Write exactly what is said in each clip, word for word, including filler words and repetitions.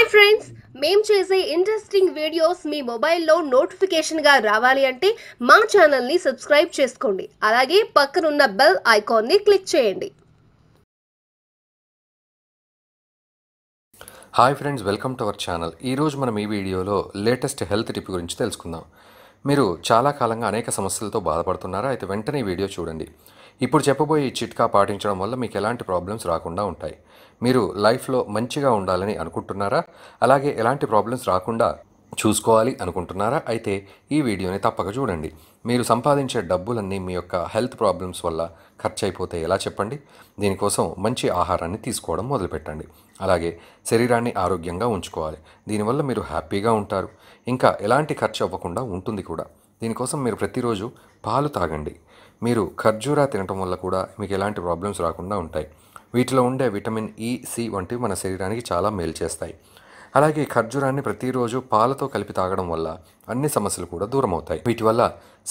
Hi friends, మేము చేసే interesting videos మీ మొబైల్లో నోటిఫికేషన్గా రావాలి అంటే మా ఛానల్ని సబ్స్క్రైబ్ చేసుకోండి. అలాగే పక్కనున్న బెల్ ఐకాన్ని క్లిక్ చేయండి. Hi friends, welcome to our channel. ఈరోజు మనం ఈ వీడియోలో లేటెస్ట్ హెల్త్ టిప్ గురించి తెలుసుకుందాం. మీరు చాలా కాలంగా అనేక సమస్యలతో బాధపడుతున్నారా? అయితే వెంటనే ఈ వీడియో చూడండి. ఇప్పుడు చెప్పబోయే ఈ చిట్కా పాటించడం వల్ల మీకు ఎలాంటి ప్రాబ్లమ్స్ రాకుండా ఉంటాయి. మీరు లైఫ్లో మంచిగా ఉండాలని అనుకుంటున్నారా? అలాగే ఎలాంటి ప్రాబ్లమ్స్ రాకుండా చూసుకోవాలి అనుకుంటున్నారా? అయితే ఈ వీడియోని తప్పక చూడండి. మీరు సంపాదించే డబ్బులన్నీ మీ యొక్క హెల్త్ ప్రాబ్లమ్స్ వల్ల ఖర్చు అయిపోతే ఎలా చెప్పండి? దీనికోసం మంచి ఆహారాన్ని తీసుకోవడం మొదలుపెట్టండి. అలాగే శరీరాన్ని ఆరోగ్యంగా ఉంచుకోవాలి. దీనివల్ల మీరు హ్యాపీగా ఉంటారు, ఇంకా ఎలాంటి ఖర్చు అవ్వకుండా ఉంటుంది కూడా. దీనికోసం మీరు ప్రతిరోజు పాలు తాగండి. మీరు ఖర్జూరా తినటం వల్ల కూడా మీకు ఎలాంటి ప్రాబ్లమ్స్ రాకుండా ఉంటాయి. వీటిలో ఉండే విటమిన్ ఈ, సి వంటివి మన శరీరానికి చాలా మేలు చేస్తాయి. అలాగే ఖర్జూరాన్ని ప్రతిరోజు పాలతో కలిపి తాగడం వల్ల అన్ని సమస్యలు కూడా దూరం అవుతాయి. వీటి వల్ల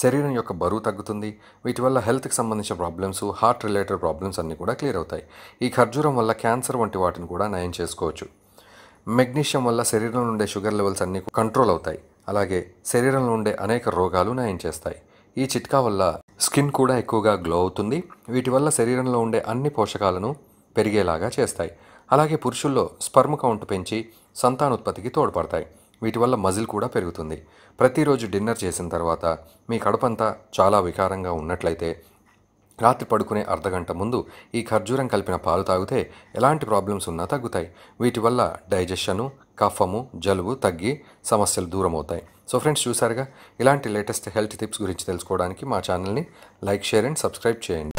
శరీరం యొక్క బరువు తగ్గుతుంది. వీటి వల్ల హెల్త్కి సంబంధించిన ప్రాబ్లమ్స్, హార్ట్ రిలేటెడ్ ప్రాబ్లమ్స్ అన్నీ కూడా క్లియర్ అవుతాయి. ఈ ఖర్జూరం వల్ల క్యాన్సర్ వంటి వాటిని కూడా నయం చేసుకోవచ్చు. మెగ్నీషియం వల్ల శరీరంలో ఉండే షుగర్ లెవెల్స్ అన్నీ కంట్రోల్ అవుతాయి. అలాగే శరీరంలో ఉండే అనేక రోగాలు నయం చేస్తాయి. ఈ చిట్కా వల్ల స్కిన్ కూడా ఎక్కువగా గ్లో అవుతుంది. వీటి వల్ల శరీరంలో ఉండే అన్ని పోషకాలను పెరిగేలాగా చేస్తాయి. అలాగే పురుషుల్లో స్పర్మ్ కౌంట్ పెంచి సంతానోత్పత్తికి తోడ్పడతాయి. వీటి వల్ల మజిల్ కూడా పెరుగుతుంది. ప్రతిరోజు డిన్నర్ చేసిన తర్వాత మీ కడుపంతా చాలా వికారంగా ఉన్నట్లయితే రాత్రి పడుకునే అర్ధగంట ముందు ఈ ఖర్జూరం కలిపిన పాలు తాగితే ఎలాంటి ప్రాబ్లమ్స్ ఉన్నా తగ్గుతాయి. వీటి వల్ల డైజెషను, కఫము, జలుబు తగ్గి సమస్యలు దూరం అవుతాయి. సో ఫ్రెండ్స్, చూసారుగా ఇలాంటి లేటెస్ట్ హెల్త్ టిప్స్ గురించి తెలుసుకోవడానికి మా ఛానల్ని లైక్, షేర్ అండ్ సబ్స్క్రైబ్ చేయండి.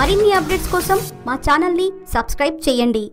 మరిన్ని అప్డేట్స్ కోసం మా ఛానల్ని సబ్స్క్రైబ్ చేయండి.